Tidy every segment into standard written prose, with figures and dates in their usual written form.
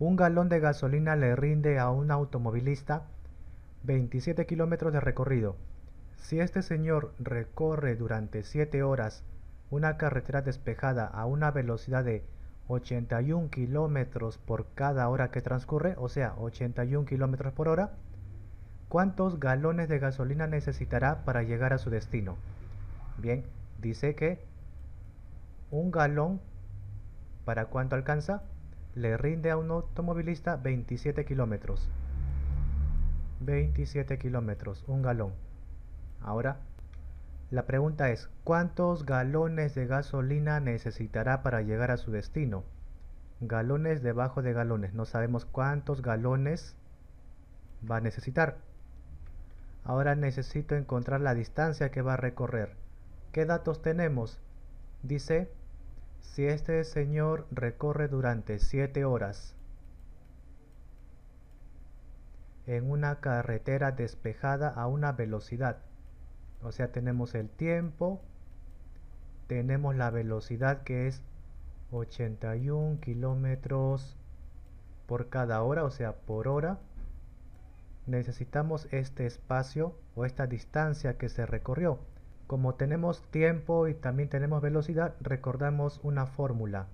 Un galón de gasolina le rinde a un automovilista 27 kilómetros de recorrido. Si este señor recorre durante 7 horas una carretera despejada a una velocidad de 81 kilómetros por cada hora que transcurre, o sea, 81 kilómetros por hora, ¿cuántos galones de gasolina necesitará para llegar a su destino? Bien, dice que un galón, ¿para cuánto alcanza? Le rinde a un automovilista 27 kilómetros. 27 kilómetros, un galón. Ahora, la pregunta es, ¿cuántos galones de gasolina necesitará para llegar a su destino? Galones debajo de galones, no sabemos cuántos galones va a necesitar. Ahora necesito encontrar la distancia que va a recorrer. ¿Qué datos tenemos? Dice, si este señor recorre durante 7 horas en una carretera despejada a una velocidad. O sea, tenemos el tiempo, tenemos la velocidad que es 81 kilómetros por cada hora, o sea, por hora. Necesitamos este espacio o esta distancia que se recorrió. Como tenemos tiempo y también tenemos velocidad, recordamos una fórmula.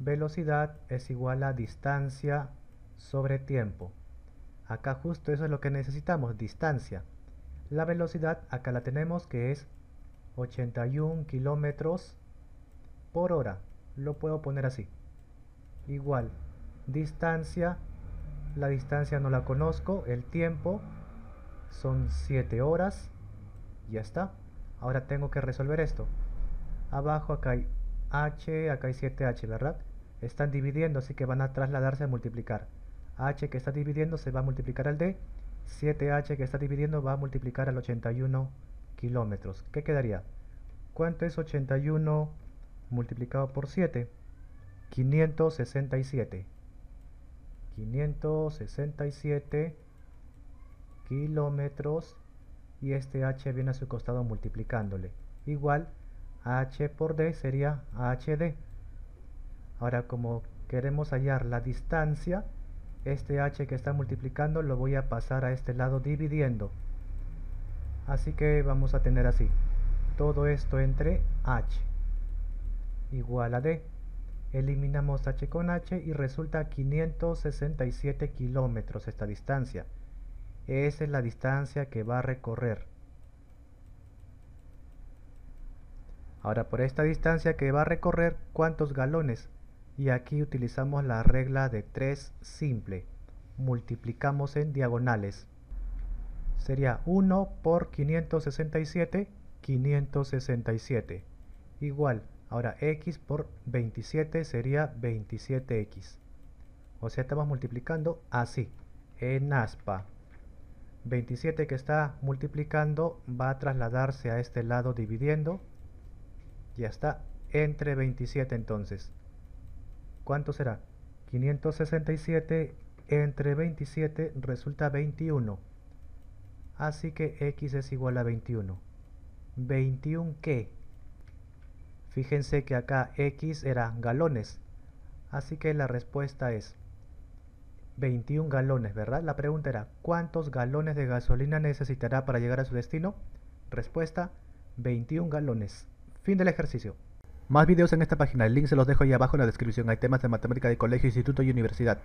Velocidad es igual a distancia sobre tiempo. Acá justo eso es lo que necesitamos, distancia. La velocidad acá la tenemos, que es 81 kilómetros por hora. Lo puedo poner así. Igual, distancia. La distancia no la conozco. El tiempo son 7 horas. Ya está. Ahora tengo que resolver esto. Abajo acá hay h, acá hay 7h, ¿verdad? Están dividiendo, así que van a trasladarse a multiplicar. H que está dividiendo se va a multiplicar al d. 7h que está dividiendo va a multiplicar al 81 kilómetros. ¿Qué quedaría? ¿Cuánto es 81 multiplicado por 7? 567. 567 kilómetros. Y este h viene a su costado multiplicándole. Igual, h por d sería hd. Ahora, como queremos hallar la distancia, este h que está multiplicando lo voy a pasar a este lado dividiendo. Así que vamos a tener así. Todo esto entre h igual a d. Eliminamos h con h y resulta 567 kilómetros esta distancia. Esa es la distancia que va a recorrer. Ahora, por esta distancia que va a recorrer, ¿cuántos galones? Y aquí utilizamos la regla de 3 simple. Multiplicamos en diagonales. Sería 1 por 567, 567. Igual, ahora x por 27 sería 27x. O sea, estamos multiplicando así, en aspa. 27 que está multiplicando va a trasladarse a este lado dividiendo. Ya está, entre 27 entonces. ¿Cuánto será? 567 entre 27 resulta 21. Así que x es igual a 21. ¿21 qué? Fíjense que acá x era galones. Así que la respuesta es 21 galones, ¿verdad? La pregunta era, ¿cuántos galones de gasolina necesitará para llegar a su destino? Respuesta, 21 galones. Fin del ejercicio. Más videos en esta página, el link se los dejo ahí abajo en la descripción. Hay temas de matemática de colegio, instituto y universidad.